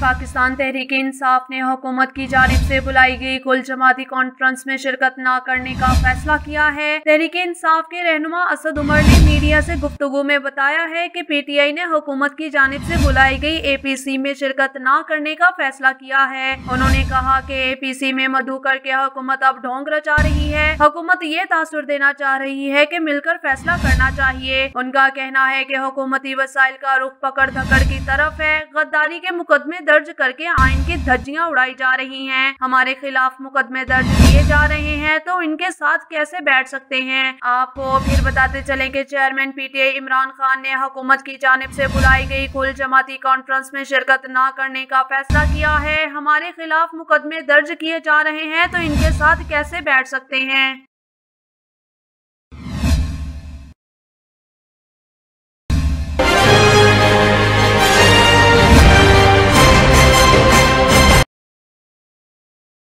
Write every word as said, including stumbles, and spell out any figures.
पाकिस्तान तहरीके इंसाफ ने हुकूमत की जानिब से बुलाई गई कुल जमाती कॉन्फ्रेंस में शिरकत न करने का फैसला किया है। तहरीके इंसाफ के रहनुमा असद उमर ने मीडिया से गुफ्तगू में बताया है कि पीटीआई ने हुकूमत की जानिब से बुलाई गई एपीसी में शिरकत न करने का फैसला किया है। उन्होंने कहा कि एपीसी में मधु करके हुकूमत अब ढोंग रचा रही है। हुकूमत ये तासुर देना चाह रही है कि मिलकर फैसला करना चाहिए। उनका कहना है कि हुकूमती वसाइल का रुख पकड़ धकड़ की तरफ है। गद्दारी के मुकदमे दर्ज करके आइन की धज्जियां उड़ाई जा रही हैं। हमारे खिलाफ मुकदमे दर्ज किए जा रहे हैं तो इनके साथ कैसे बैठ सकते हैं। आपको फिर बताते चलें कि चेयरमैन पीटीआई इमरान खान ने हुकूमत की जानिब से बुलाई गई कुल जमाती कॉन्फ्रेंस में शिरकत न करने का फैसला किया है। हमारे खिलाफ मुकदमे दर्ज किए जा रहे हैं तो इनके साथ कैसे बैठ सकते हैं।